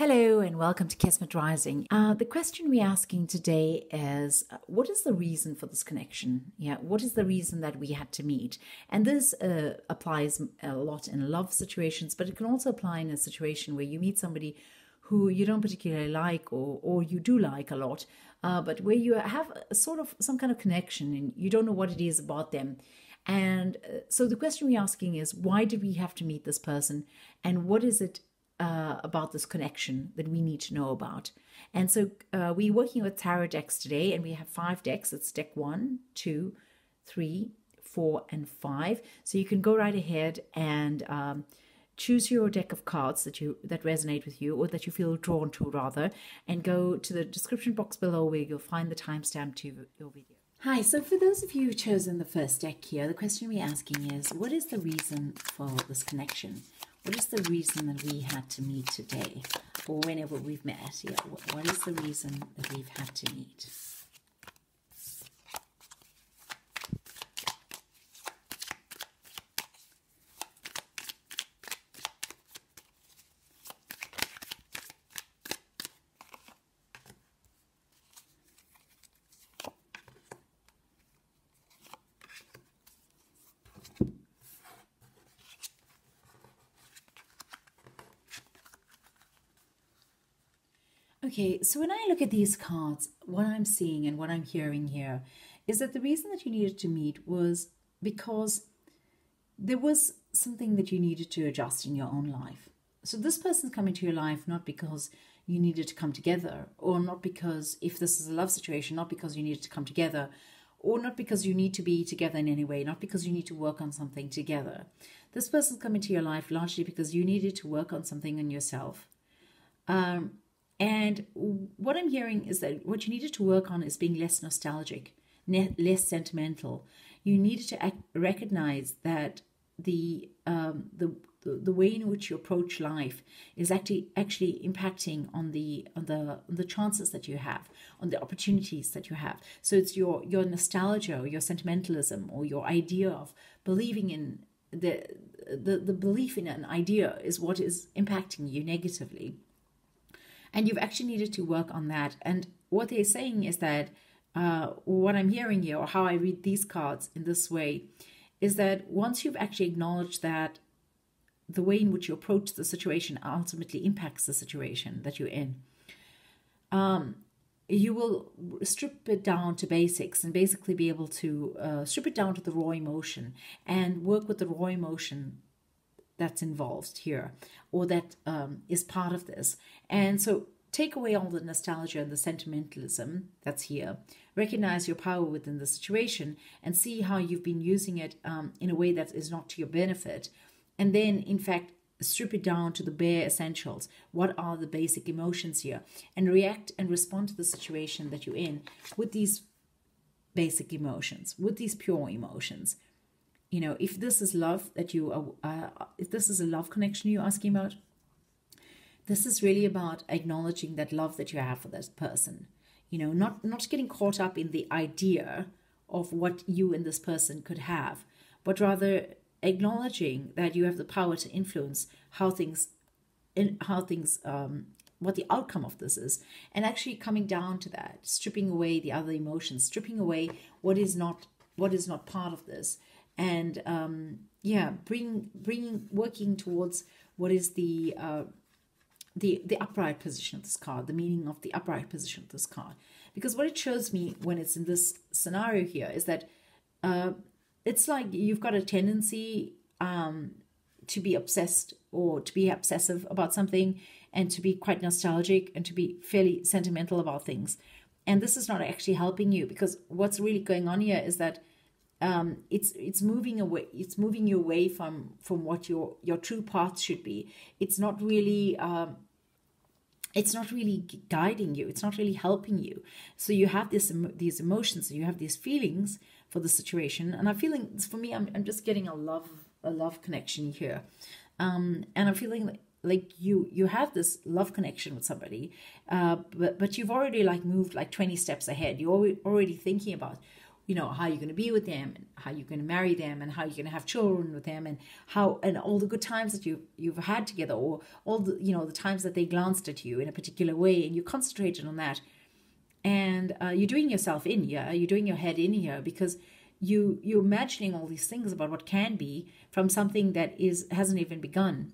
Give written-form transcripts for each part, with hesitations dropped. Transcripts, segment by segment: Hello and welcome to Kismet Rising. The question we're asking today is, what is the reason for this connection? Yeah, what is the reason that we had to meet? And this applies a lot in love situations, but it can also apply in a situation where you meet somebody who you don't particularly like or you do like a lot, but where you have a sort of some kind of connection and you don't know what it is about them. And so the question we're asking is, why did we have to meet this person? And what is it about this connection that we need to know about? And so we're working with tarot decks today, and we have 5 decks. It's deck 1, 2, 3, 4, and 5. So you can go right ahead and choose your deck of cards that resonate with you, or that you feel drawn to rather, and go to the description box below where you'll find the timestamp to your video. Hi, so for those of you who've chosen the first deck here, the question we're asking is, what is the reason for this connection? What is the reason that we had to meet today, or whenever we've met? Yeah, what is the reason that we've had to meet? Okay, so when I look at these cards, what I'm seeing and what I'm hearing here is that the reason that you needed to meet was because there was something that you needed to adjust in your own life. So this person's coming to your life not because you needed to come together, or not because, if this is a love situation, not because you needed to come together, or not because you need to be together in any way, not because you need to work on something together. This person's coming to your life largely because you needed to work on something in yourself. And what I'm hearing is that what you needed to work on is being less nostalgic, less sentimental. You needed to recognize that the way in which you approach life is actually impacting on the chances that you have, on the opportunities that you have. So it's your nostalgia, or your sentimentalism, or your idea of believing in the belief in an idea is what is impacting you negatively. And you've actually needed to work on that. And what they're saying is that what I'm hearing here, or how I read these cards in this way, is that once you've actually acknowledged that the way in which you approach the situation ultimately impacts the situation that you're in, you will strip it down to basics and basically be able to strip it down to the raw emotion and work with the raw emotion that's involved here, or that is part of this. And so take away all the nostalgia and the sentimentalism that's here. Recognize your power within the situation and see how you've been using it in a way that is not to your benefit. And then, in fact, strip it down to the bare essentials. What are the basic emotions here? And react and respond to the situation that you're in with these basic emotions, with these pure emotions. You know, if this is love that you are, if this is a love connection you're asking about, this is really about acknowledging that love that you have for that person. You know, not getting caught up in the idea of what you and this person could have, but rather acknowledging that you have the power to influence how things, what the outcome of this is, and actually coming down to that, stripping away the other emotions, stripping away what is not part of this. And yeah, working towards what is the upright position of this card, the meaning of the upright position of this card. Because what it shows me when it's in this scenario here is that it's like you've got a tendency to be obsessed, or to be obsessive about something, and to be quite nostalgic, and to be fairly sentimental about things. And this is not actually helping you, because what's really going on here is that it's moving away. It's moving you away from what your true path should be. It's not really guiding you. It's not really helping you. So you have these emotions. You have these feelings for the situation. And I'm feeling, for me, I'm just getting a love connection here, and I'm feeling like you have this love connection with somebody, but you've already moved 20 steps ahead. You're already thinking about you know, how you're going to be with them, and how you're going to marry them, and how you're going to have children with them, and how, and all the good times that you've had together, or all the, you know, the times that they glanced at you in a particular way, and you concentrated on that. And you're doing yourself in here, you're doing your head in here, because you're imagining all these things about what can be from something that hasn't even begun.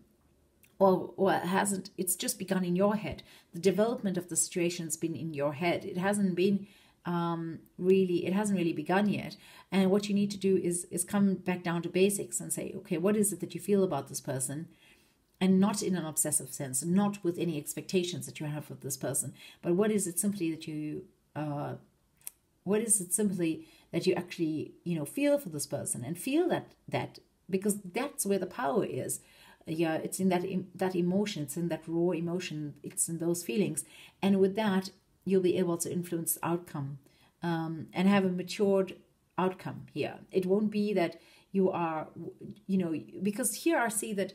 Or hasn't, it's just begun in your head. The development of the situation's been in your head. It hasn't been really, it hasn't really begun yet. And what you need to do is come back down to basics and say, okay, what is it that you feel about this person? And not in an obsessive sense, not with any expectations that you have of this person, but what is it simply that you, what is it simply that you actually, you know, feel for this person, and feel that because that's where the power is. Yeah, it's in that emotion, it's in that raw emotion, it's in those feelings. And with that, you'll be able to influence the outcome and have a matured outcome here. It won't be that you are, you know, because here I see that,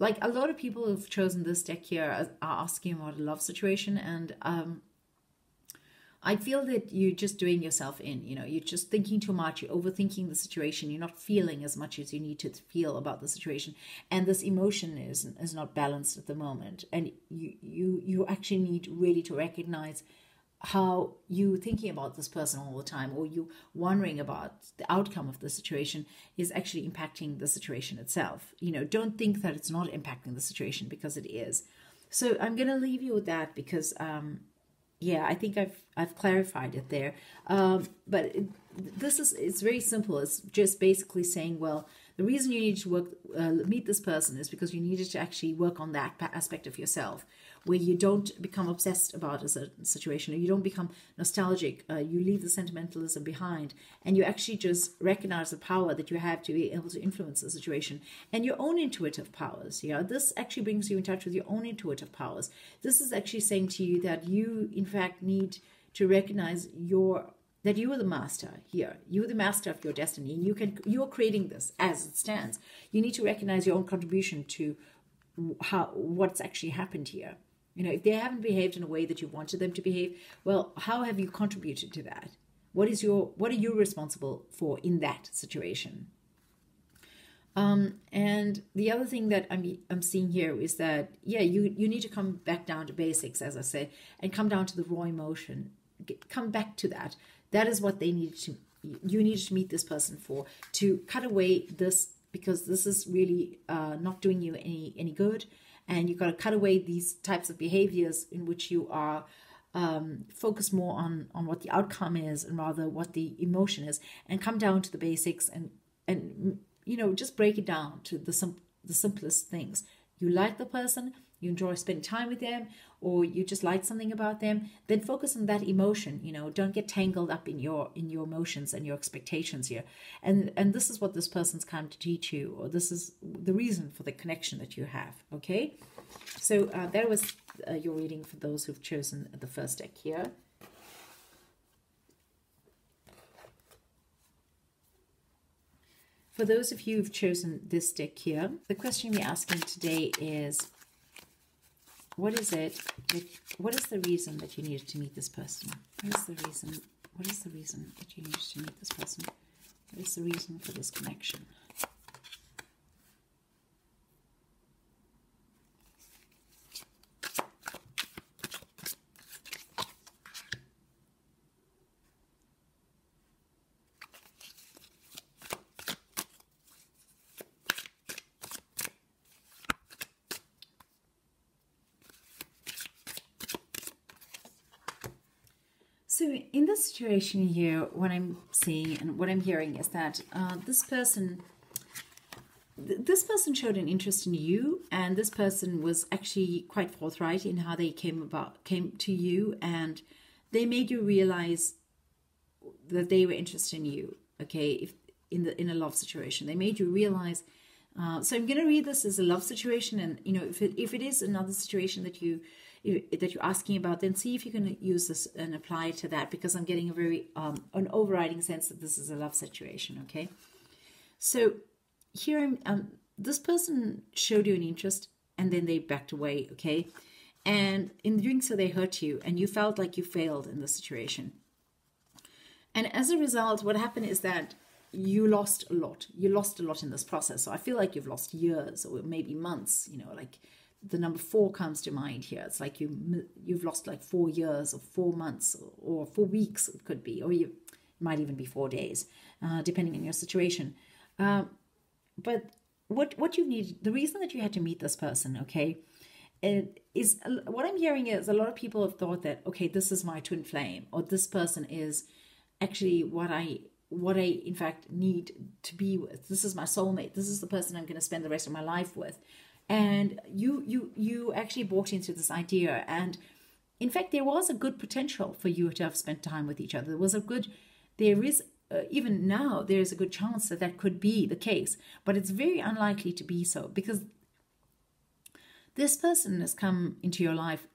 like, a lot of people who've chosen this deck here are asking about a love situation, and I feel that you're just doing yourself in, you know, you're just thinking too much, you're overthinking the situation, you're not feeling as much as you need to feel about the situation. And this emotion is not balanced at the moment. And you actually need really to recognize how you're thinking about this person all the time, or you wondering about the outcome of the situation is actually impacting the situation itself. You know, don't think that it's not impacting the situation, because it is. So I'm going to leave you with that, because, yeah, I think I've clarified it there. But it's very simple. It's just basically saying, well, the reason you needed to meet this person is because you needed to actually work on that aspect of yourself, where you don't become obsessed about a certain situation, or you don't become nostalgic. You leave the sentimentalism behind, and you actually just recognize the power that you have to be able to influence the situation, and your own intuitive powers. Yeah, this actually brings you in touch with your own intuitive powers. This is actually saying to you that you, in fact, need to recognize that you are the master here. You are the master of your destiny, and you are creating this as it stands. You need to recognize your own contribution to what's actually happened here. You know, if they haven't behaved in a way that you wanted them to behave, well, how have you contributed to that? What are you responsible for in that situation? And the other thing that I'm seeing here is that, yeah, you need to come back down to basics, as I said, and come down to the raw emotion. Come back to that. That is what they needed to. You needed to meet this person for, to cut away this, because this is really not doing you any good, and you've got to cut away these types of behaviors in which you are focused more on what the outcome is, and rather what the emotion is, and come down to the basics, and you know, just break it down to the simplest things. You like the person, you enjoy spending time with them, or you just like something about them, then focus on that emotion. You know, don't get tangled up in your emotions and your expectations here. And this is what this person's come to teach you, or this is the reason for the connection that you have, okay? So that was your reading for those who've chosen the first deck here. For those of you who've chosen this deck here, the question we're asking today is, what is the reason that you needed to meet this person? What is the reason that you needed to meet this person? What is the reason for this connection? So in this situation here, what I'm seeing and what I'm hearing is that this person showed an interest in you, and this person was actually quite forthright in how they came to you, and they made you realize that they were interested in you. Okay, if in a love situation, they made you realize. So I'm going to read this as a love situation, and you know, if it is another situation that you're asking about, then see if you can use this and apply it to that, because I'm getting a very an overriding sense that this is a love situation. Okay, so here this person showed you an interest, and then they backed away. Okay, and in doing so, they hurt you, and you felt like you failed in the situation. And as a result, what happened is that you lost a lot. You lost a lot in this process. So I feel like you've lost years or maybe months, you know, like the number 4 comes to mind here. It's like you've lost like 4 years or 4 months or 4 weeks, it could be, or you might even be 4 days, depending on your situation. But what you need, the reason that you had to meet this person, okay, is what I'm hearing is a lot of people have thought that, okay, this is my twin flame, or this person is actually what I in fact need to be with. This is my soulmate. This is the person I'm going to spend the rest of my life with. And you actually bought into this idea. And in fact, there was a good potential for you to have spent time with each other. Even now, there is a good chance that that could be the case. But it's very unlikely to be so, because this person has come into your life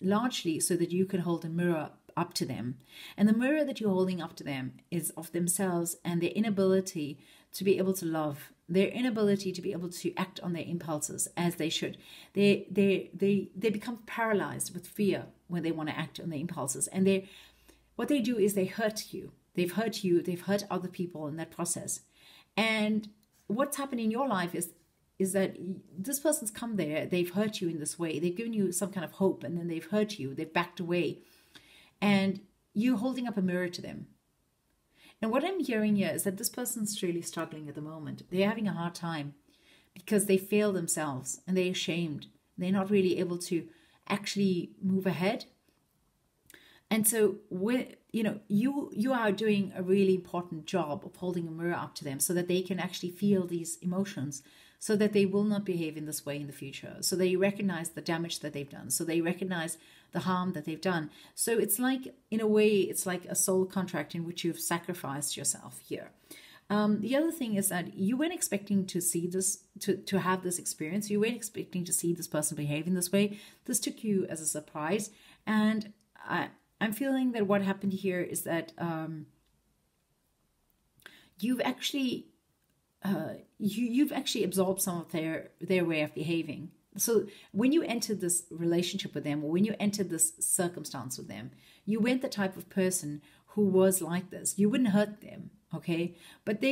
largely so that you could hold a mirror up to them. And the mirror that you're holding up to them is of themselves and their inability to be able to love, their inability to be able to act on their impulses as they should. They become paralyzed with fear when they want to act on their impulses. And what they do is they hurt you. They've hurt you. They've hurt other people in that process. And what's happened in your life is that this person's come there. They've hurt you in this way. They've given you some kind of hope, and then they've hurt you. They've backed away. And you're holding up a mirror to them. And what I'm hearing here is that this person's really struggling at the moment. They're having a hard time because they fail themselves and they're ashamed. They're not really able to actually move ahead. And so, you know, you are doing a really important job of holding a mirror up to them so that they can actually feel these emotions, so that they will not behave in this way in the future. So they recognize the damage that they've done. So they recognize the harm that they've done. So it's like, in a way, it's like a soul contract in which you've sacrificed yourself here. The other thing is that you weren't expecting to see this, to have this experience. You weren't expecting to see this person behave in this way. This took you as a surprise. And I'm feeling that what happened here is that you've actually... you've actually absorbed some of their way of behaving. So when you entered this relationship with them, or when you entered this circumstance with them, you weren't the type of person who was like this. You wouldn't hurt them, okay? But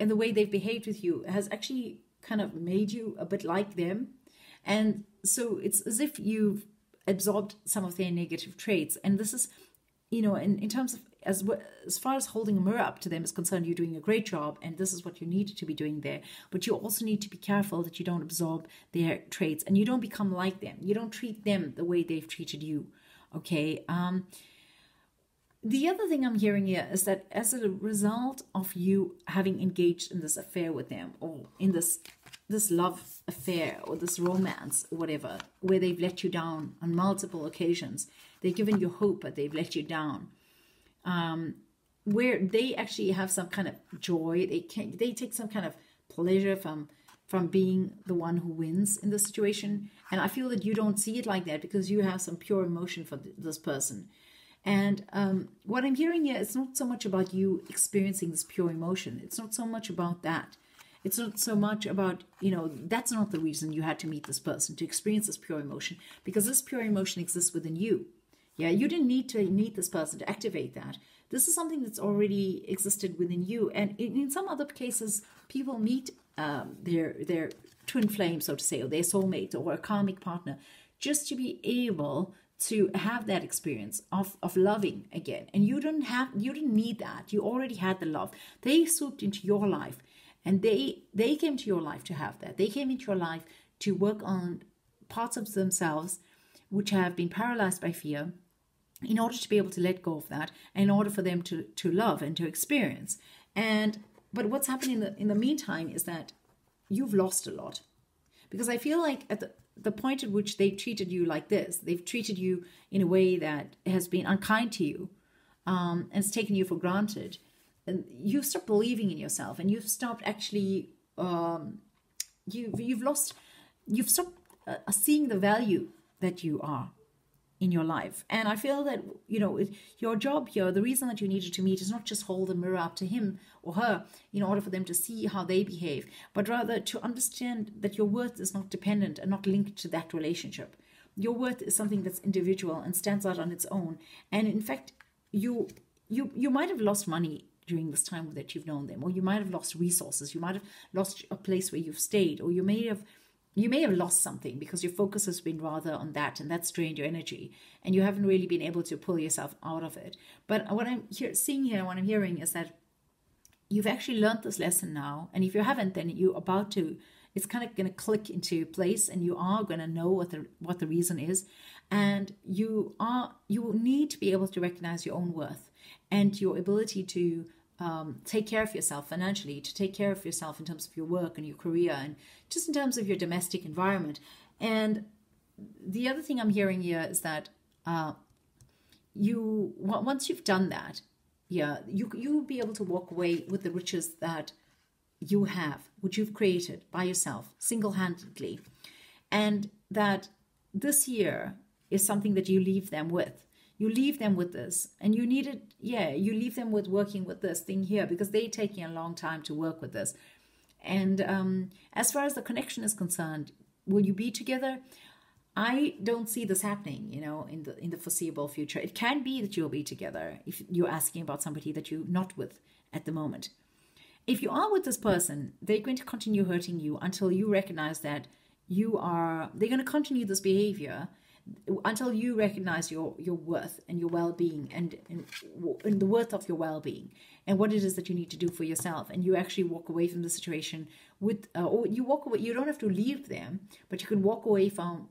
and the way they've behaved with you has actually kind of made you a bit like them. And so it's as if you've absorbed some of their negative traits. And this is, you know, in terms of, as far as holding a mirror up to them is concerned, you're doing a great job, and this is what you needed to be doing there. But you also need to be careful that you don't absorb their traits and you don't become like them. You don't treat them the way they've treated you, okay? The other thing I'm hearing here is that as a result of you having engaged in this affair with them, or in this love affair, or this romance, or whatever, where they've let you down on multiple occasions, they've given you hope, but they've let you down. Where they actually have some kind of joy, they take some kind of pleasure from being the one who wins in this situation. And I feel that you don't see it like that, because you have some pure emotion for this person. And what I'm hearing here, it's not so much about you experiencing this pure emotion. It's not so much about that. It's not so much about, you know, that's not the reason you had to meet this person, to experience this pure emotion, because this pure emotion exists within you. Yeah, you didn't need to meet this person to activate that. This is something that's already existed within you. And in some other cases, people meet their twin flame, so to say, or their soulmate, or a karmic partner, just to be able to have that experience of loving again. And you didn't need that. You already had the love. They swooped into your life, and they came to your life to have that. They came into your life to work on parts of themselves which have been paralyzed by fear, in order to be able to let go of that, in order for them to love and to experience. But what's happened in the meantime is that you've lost a lot. Because I feel like at the point at which they treated you like this, they've treated you in a way that has been unkind to you, and has taken you for granted. And you've stopped believing in yourself, and you've stopped actually, you've stopped seeing the value that you are in your life. And I feel that, you know, your job here, the reason that you needed to meet, is not just hold the mirror up to him or her in order for them to see how they behave, but rather to understand that your worth is not dependent and not linked to that relationship. Your worth is something that's individual and stands out on its own. And in fact, you you might have lost money during this time that you've known them, or you might have lost resources, you might have lost a place where you've stayed, or you may have lost something because your focus has been rather on that, and that's drained your energy and you haven't really been able to pull yourself out of it. But what I'm seeing here, what I'm hearing is that you've actually learned this lesson now, and if you haven't, then you're about to, it's kind of going to click into place, and you are going to know what the reason is, and you need to be able to recognize your own worth and your ability to take care of yourself financially, to take care of yourself in terms of your work and your career, and just in terms of your domestic environment. And the other thing I'm hearing here is that once you've done that, yeah, you will be able to walk away with the riches that you have, which you've created by yourself, single-handedly. And that this year is something that you leave them with. You leave them with this, and you need it, yeah, you leave them with working with this thing here, because they're taking a long time to work with this. And as far as the connection is concerned, will you be together? I don't see this happening, you know, in the foreseeable future. It can be that you'll be together if you're asking about somebody that you're not with at the moment. If you are with this person, they're going to continue hurting you until you recognize that they're going to continue this behavior until you recognize your worth and your well-being, and the worth of your well-being and what it is that you need to do for yourself, and you actually walk away from the situation with, or you walk away. You don't have to leave them, but you can walk away from,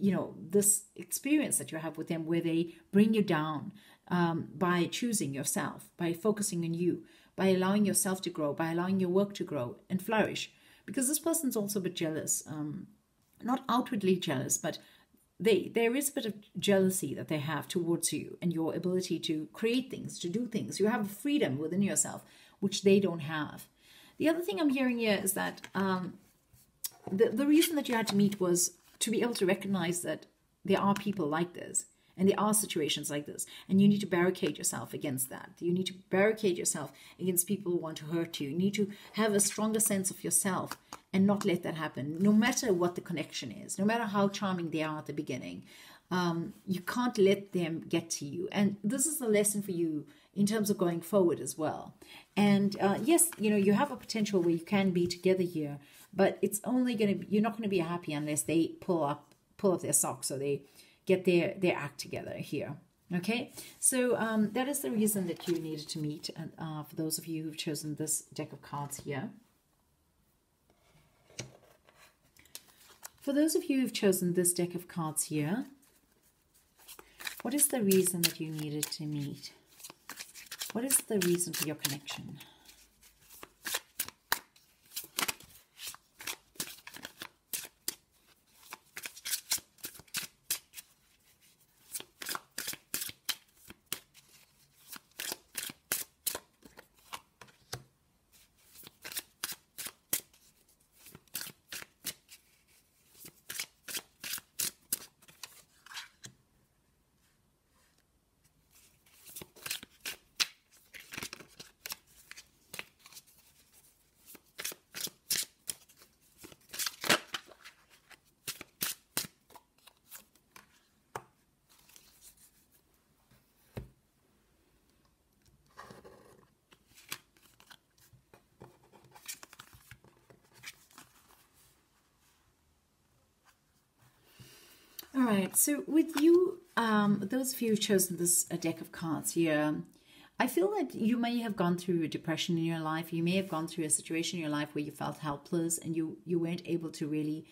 you know, this experience that you have with them where they bring you down by choosing yourself, by focusing on you, by allowing yourself to grow, by allowing your work to grow and flourish. Because this person's also a bit jealous, not outwardly jealous, but there is a bit of jealousy that they have towards you and your ability to create things, to do things. You have freedom within yourself, which they don't have. The other thing I'm hearing here is that the reason that you had to meet was to be able to recognize that there are people like this, and there are situations like this, and you need to barricade yourself against that. You need to barricade yourself against people who want to hurt you. You need to have a stronger sense of yourself and not let that happen, no matter what the connection is, no matter how charming they are at the beginning. You can't let them get to you. And this is a lesson for you in terms of going forward as well. And yes, you know, you have a potential where you can be together here, but it's only going to, you're not going to be happy unless they pull up their socks, or they get their act together here. Okay, so that is the reason that you needed to meet. And for those of you who've chosen this deck of cards here, what is the reason that you needed to meet? What is the reason for your connection? All right, so with you, those of you who've chosen this deck of cards here, I feel that you may have gone through a depression in your life. You may have gone through a situation in your life where you felt helpless, and you weren't able to really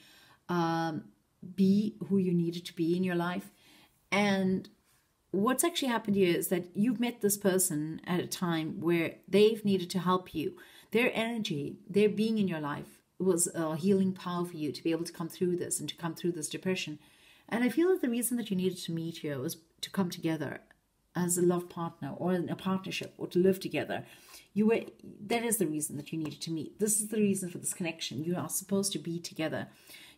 be who you needed to be in your life. And what's actually happened here is that you've met this person at a time where they've needed to help you. Their energy, their being in your life was a healing power for you to be able to come through this and to come through this depression. And I feel that the reason that you needed to meet here was to come together as a love partner, or in a partnership, or to live together. That is the reason that you needed to meet. This is the reason for this connection. You are supposed to be together.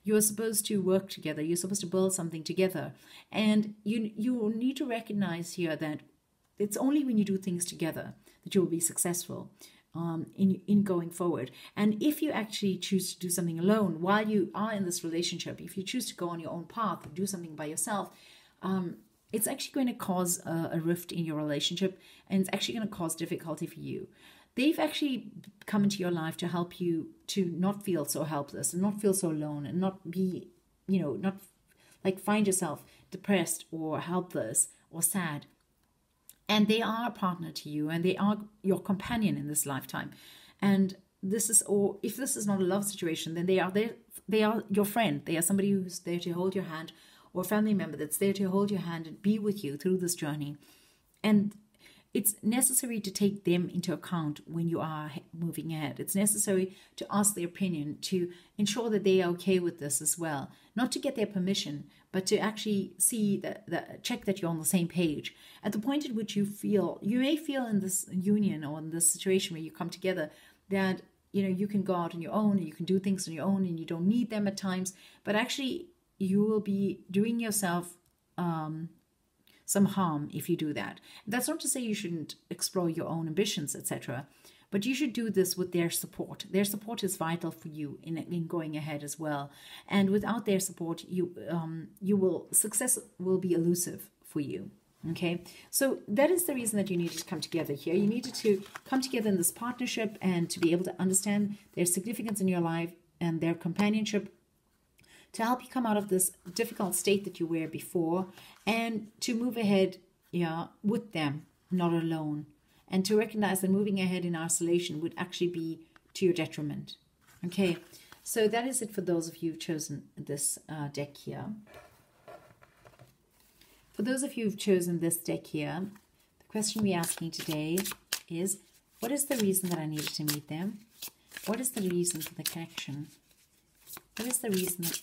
You are supposed to work together. You're supposed to build something together. And you need to recognize here that it's only when you do things together that you will be successful in going forward. And if you actually choose to do something alone while you are in this relationship, if you choose to go on your own path and do something by yourself, it's actually going to cause a rift in your relationship, and it's actually going to cause difficulty for you. They've actually come into your life to help you to not feel so helpless and not feel so alone and not be, you know, not like find yourself depressed or helpless or sad. And they are a partner to you, and they are your companion in this lifetime. And this is, or if this is not a love situation, then they are there. They are your friend. They are somebody who's there to hold your hand, or a family member that's there to hold your hand and be with you through this journey. And it's necessary to take them into account when you are moving ahead. It's necessary to ask their opinion, to ensure that they are okay with this as well. Not to get their permission, but to actually see check that you're on the same page. At the point at which you feel, you may feel in this union or in this situation where you come together that, you know, you can go out on your own and you can do things on your own and you don't need them at times. But actually, you will be doing yourself some harm if you do that. That's not to say you shouldn't explore your own ambitions, etc. But you should do this with their support. Their support is vital for you in going ahead as well. And without their support, success will be elusive for you. Okay, so that is the reason that you needed to come together here. You needed to come together in this partnership and to be able to understand their significance in your life and their companionship, to help you come out of this difficult state that you were before, and to move ahead with them, not alone, and to recognize that moving ahead in isolation would actually be to your detriment. Okay, so that is it for those of you who've chosen this deck here. For those of you who've chosen this deck here, the question we're asking today is, what is the reason that I needed to meet them? What is the reason for the connection? What is the reason that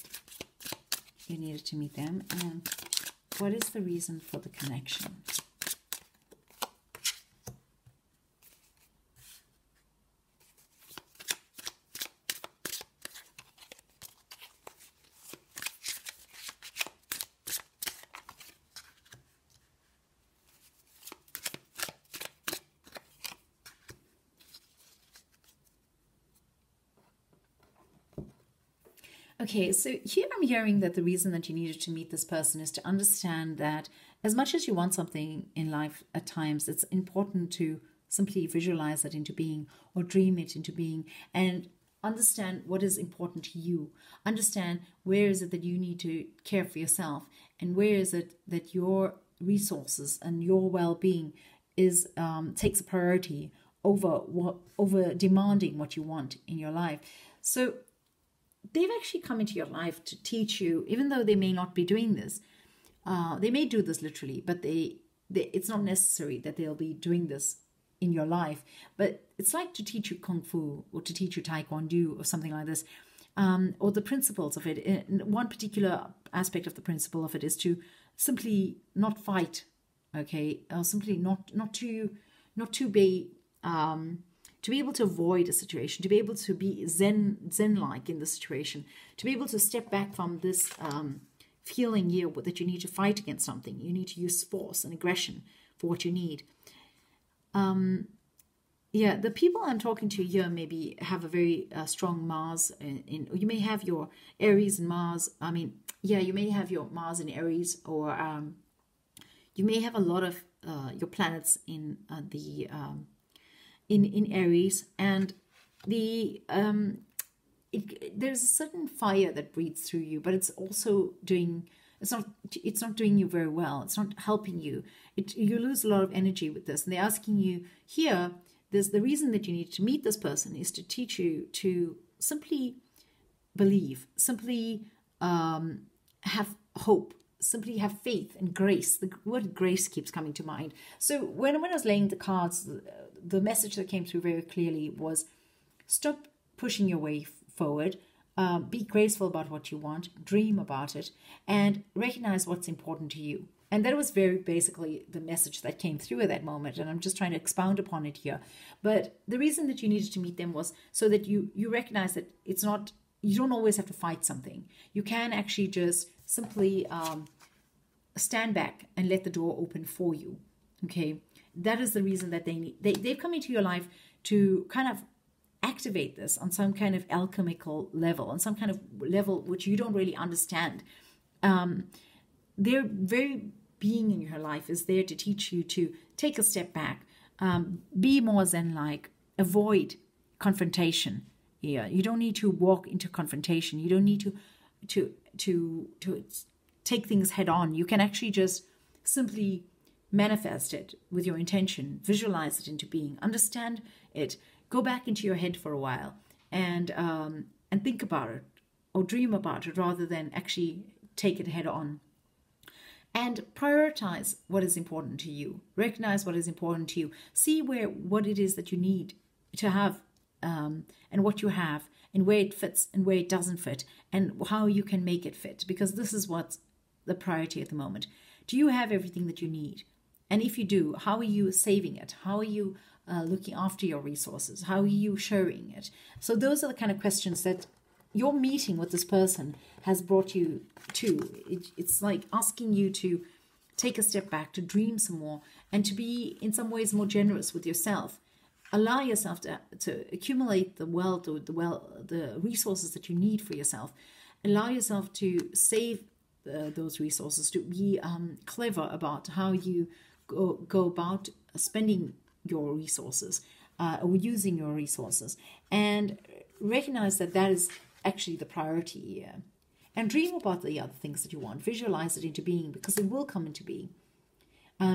you needed to meet them, and what is the reason for the connection? Okay, so here I'm hearing that the reason that you needed to meet this person is to understand that as much as you want something in life at times, it's important to simply visualize it into being or dream it into being and understand what is important to you. Understand where is it that you need to care for yourself, and where is it that your resources and your well-being is takes a priority over demanding what you want in your life. So they've actually come into your life to teach you, even though they may not be doing this. They may do this literally, but it's not necessary that they'll be doing this in your life. But it's like to teach you Kung Fu or to teach you Taekwondo or something like this, or the principles of it. And one particular aspect of the principle of it is to simply not fight, okay? Or simply to be able to avoid a situation, to be able to be zen-like in the situation, to be able to step back from this feeling here that you need to fight against something. You need to use force and aggression for what you need. The people I'm talking to here maybe have a very strong Mars. You may have your Aries and Mars. You may have your Mars and Aries, or you may have a lot of your planets in in Aries, and there's a certain fire that breathes through you, but it's also it's not doing you very well. It's not helping you. You lose a lot of energy with this. And they're asking you here, there's the reason that you need to meet this person is to teach you to simply believe, simply have hope, simply have faith and grace. The word grace keeps coming to mind. So when I was laying the cards, the message that came through very clearly was, stop pushing your way forward, be graceful about what you want, dream about it, and recognize what's important to you. And that was very basically the message that came through at that moment, and I'm just trying to expound upon it here. But the reason that you needed to meet them was so that you recognize that it's not, you don't always have to fight something. You can actually just simply stand back and let the door open for you, okay? That is the reason that they've come into your life to kind of activate this on some kind of alchemical level, on some kind of level which you don't really understand. They're very being in your life is there to teach you to take a step back, be more zen-like, avoid confrontation. Yeah, you don't need to walk into confrontation. You don't need to take things head on. You can actually just simply manifest it with your intention, visualize it into being, understand it, go back into your head for a while, and think about it or dream about it rather than actually take it head on. And prioritize what is important to you. Recognize what is important to you. See what it is that you need to have, and what you have, and where it fits and where it doesn't fit, and how you can make it fit, because this is what's the priority at the moment. Do you have everything that you need? And if you do, how are you saving it? How are you looking after your resources? How are you sharing it? So those are the kind of questions that your meeting with this person has brought you to. It's like asking you to take a step back, to dream some more, and to be in some ways more generous with yourself. Allow yourself to accumulate the wealth or the resources that you need for yourself. Allow yourself to save those resources, to be clever about how you go about spending your resources or using your resources. And recognize that that is actually the priority here, and dream about the other things that you want. Visualize it into being, because it will come into being,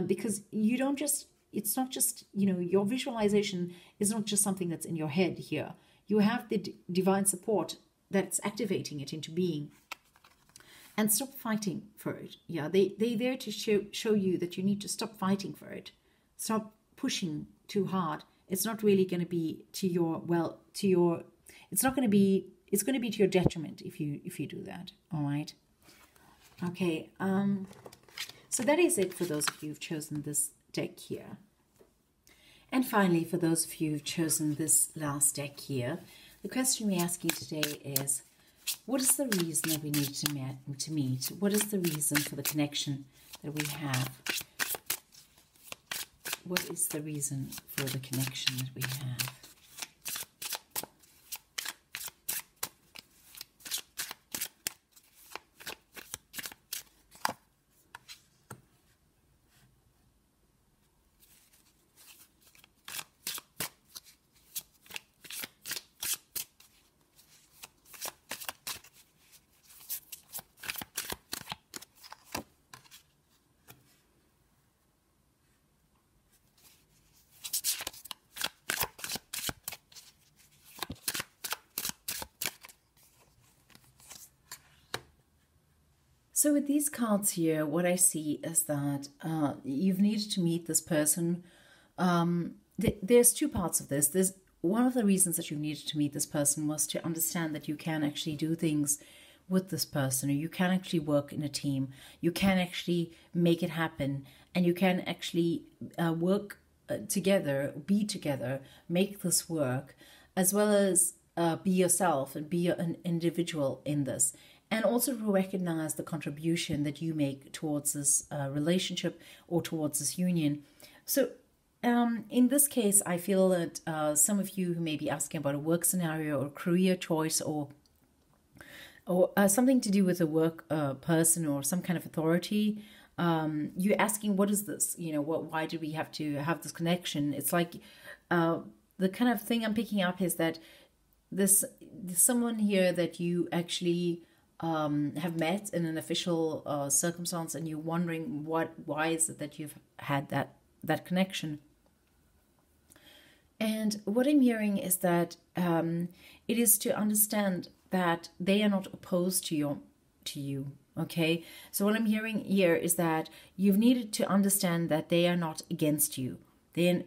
because you don't just, it's not just, you know, your visualization is not just something that's in your head here. You have the divine support that's activating it into being. And stop fighting for it. Yeah, they're there to show you that you need to stop fighting for it. Stop pushing too hard. It's not really going to be to your, well, to your, it's not going to be, it's going to be to your detriment if you do that. All right. Okay. So that is it for those of you who've chosen this deck here. And finally, for those of you who've chosen this last deck here, the question we're asking today is, what is the reason that we need to meet? What is the reason for the connection that we have? What is the reason for the connection that we have? So with these cards here, what I see is that you've needed to meet this person. There's two parts of this. There's one of the reasons that you needed to meet this person was to understand that you can actually do things with this person, or you can actually work in a team. You can actually make it happen, and you can actually work together, be together, make this work, as well as be yourself and be an individual in this. And also to recognize the contribution that you make towards this relationship or towards this union. So in this case, I feel that some of you who may be asking about a work scenario or career choice or something to do with a work person or some kind of authority, you're asking, what is this? You know, why do we have to have this connection? It's like the kind of thing I'm picking up is that there's someone here that you actually... have met in an official circumstance, and you're wondering why is it that you've had that connection. And what I'm hearing is that it is to understand that they are not opposed to you. Okay, so what I'm hearing here is that you've needed to understand that they are not against you.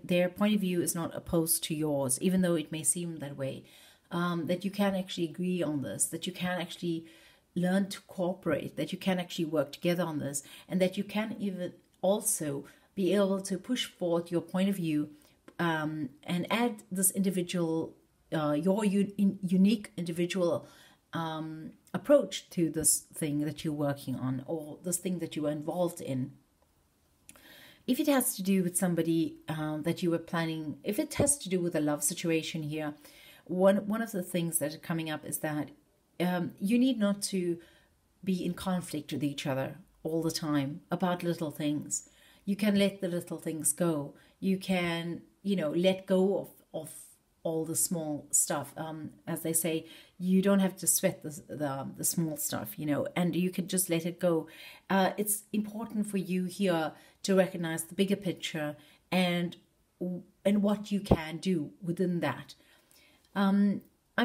Their point of view is not opposed to yours, even though it may seem that way. That you can actually agree on this, that you can actually learn to cooperate, that you can actually work together on this, and that you can even also be able to push forth your point of view and add this individual, your unique individual approach to this thing that you're working on or this thing that you are involved in. If it has to do with somebody that you were planning, if it has to do with a love situation here, one of the things that are coming up is that you need not to be in conflict with each other all the time about little things. You can let the little things go. You can, you know, let go of all the small stuff. As they say, you don't have to sweat the small stuff, you know, and you can just let it go. It's important for you here to recognize the bigger picture and what you can do within that. I'm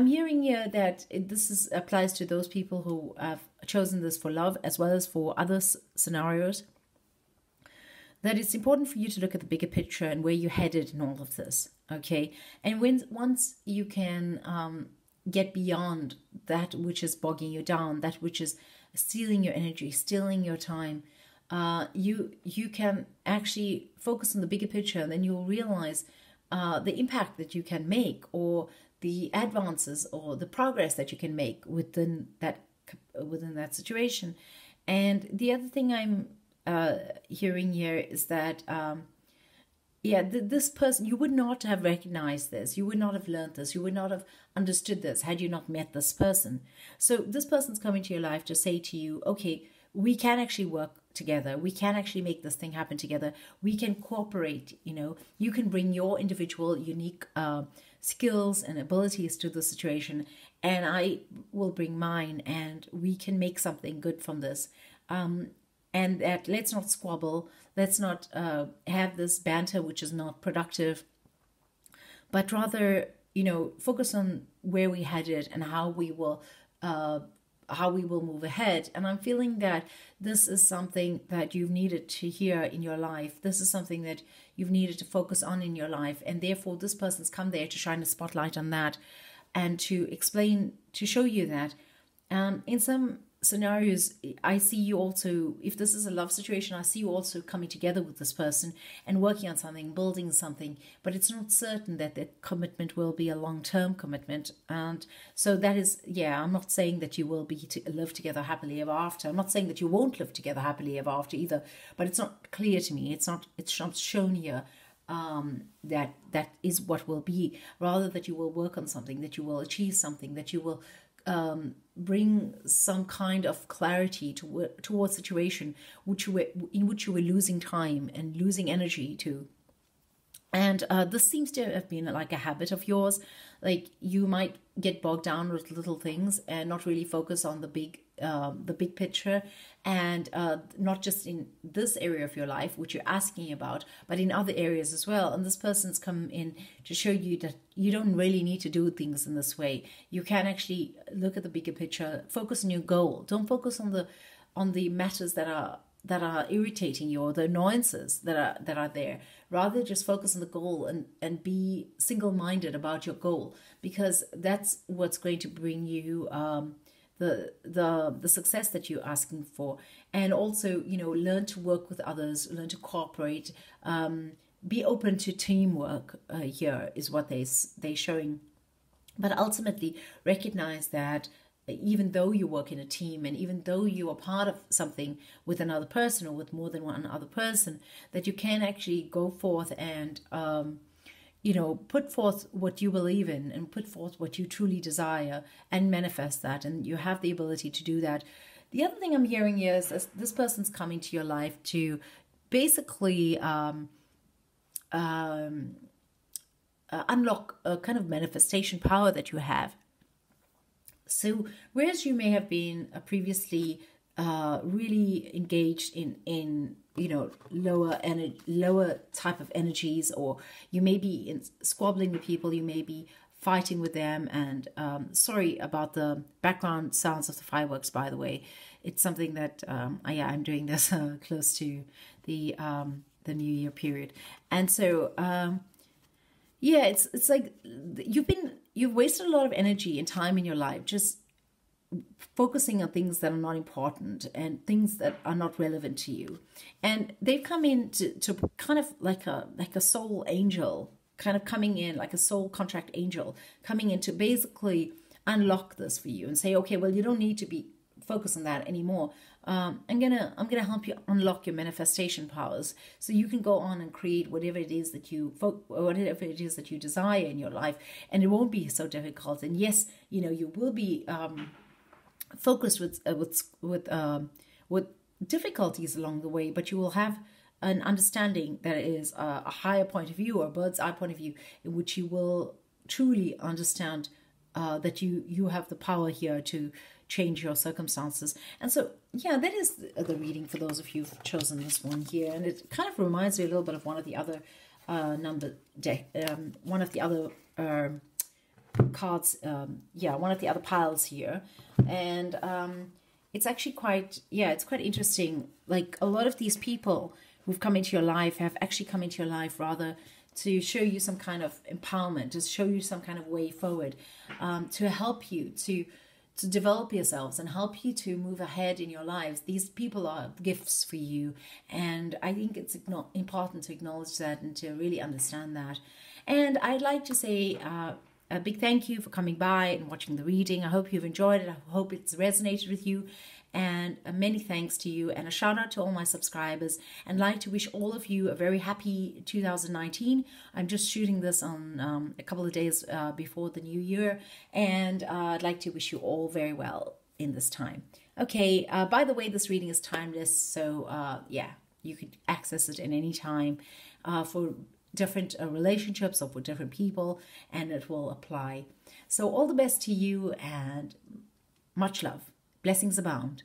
hearing here that this applies to those people who have chosen this for love as well as for other scenarios. That it's important for you to look at the bigger picture and where you're headed in all of this, okay? And once you can get beyond that which is bogging you down, that which is stealing your energy, stealing your time, you can actually focus on the bigger picture, and then you'll realize the impact that you can make, or the advances or the progress that you can make within that situation. And the other thing I'm hearing here is that this person, you would not have recognized this, you would not have learned this, you would not have understood this had you not met this person. So this person's coming to your life to say to you, okay, we can actually work together, we can actually make this thing happen together, we can cooperate, you know, you can bring your individual unique skills and abilities to the situation, and I will bring mine, and we can make something good from this. And that, let's not squabble, let's not have this banter which is not productive, but rather, you know, focus on where we headed and how we will move ahead. And I'm feeling that this is something that you've needed to hear in your life. This is something that you've needed to focus on in your life. And therefore, this person's come there to shine a spotlight on that and to explain, to show you that. In some scenarios, I see you also, if this is a love situation, I see you also coming together with this person and working on something, building something, but it's not certain that the commitment will be a long-term commitment. And so that is, yeah, I'm not saying that you will be to live together happily ever after. I'm not saying that you won't live together happily ever after either, but it's not clear to me. It's not shown here that is what will be, rather that you will work on something, that you will achieve something, that you will bring some kind of clarity towards situation in which you were losing time and losing energy to. And this seems to have been like a habit of yours. Like, you might get bogged down with little things and not really focus on the big picture, and not just in this area of your life which you're asking about, but in other areas as well. And this person's come in to show you that you don't really need to do things in this way. You can actually look at the bigger picture, focus on your goal. Don't focus on the matters that are irritating you, or the annoyances that are there. Rather, just focus on the goal and be single-minded about your goal, because that's what's going to bring you the success that you're asking for. And also, you know, learn to work with others, learn to cooperate, be open to teamwork here is what they're showing. But ultimately, recognize that even though you work in a team, and even though you are part of something with another person, or with more than one other person, that you can actually go forth and you know, put forth what you believe in, and put forth what you truly desire, and manifest that. And you have the ability to do that. The other thing I'm hearing here is this person's coming to your life to basically unlock a kind of manifestation power that you have. So whereas you may have been previously really engaged in you know, lower type of energies, or you may be squabbling with people, you may be fighting with them, and sorry about the background sounds of the fireworks, by the way. It's something that I'm doing this close to the New Year period, and so yeah, it's like you've wasted a lot of energy and time in your life just focusing on things that are not important and things that are not relevant to you. And they've come in to kind of like a soul angel, kind of coming in like a soul contract angel, coming in to basically unlock this for you and say, okay, well, you don't need to be focused on that anymore. I'm gonna help you unlock your manifestation powers, so you can go on and create whatever it is that you desire in your life, and it won't be so difficult. And yes, you know, you will be focused with difficulties along the way, but you will have an understanding that is a higher point of view, or a bird's eye point of view, in which you will truly understand that you have the power here to change your circumstances. And so, yeah, that is the reading for those of you who've chosen this one here. And it kind of reminds me a little bit of one of the other one of the other piles here. And it's actually quite, yeah, it's quite interesting. Like, a lot of these people who've come into your life have actually come into your life rather to show you some kind of empowerment, to show you some kind of way forward, to help you to develop yourselves and help you to move ahead in your lives. These people are gifts for you, and I think it's important to acknowledge that and to really understand that. And I'd like to say a big thank you for coming by and watching the reading. I hope you've enjoyed it. I hope it's resonated with you. And many thanks to you, and a shout out to all my subscribers, and like to wish all of you a very happy 2019. I'm just shooting this on a couple of days before the new year, and I'd like to wish you all very well in this time. Okay, by the way, this reading is timeless, so yeah, you could access it at any time for different relationships or for different people, and it will apply. So all the best to you, and much love. Blessings abound.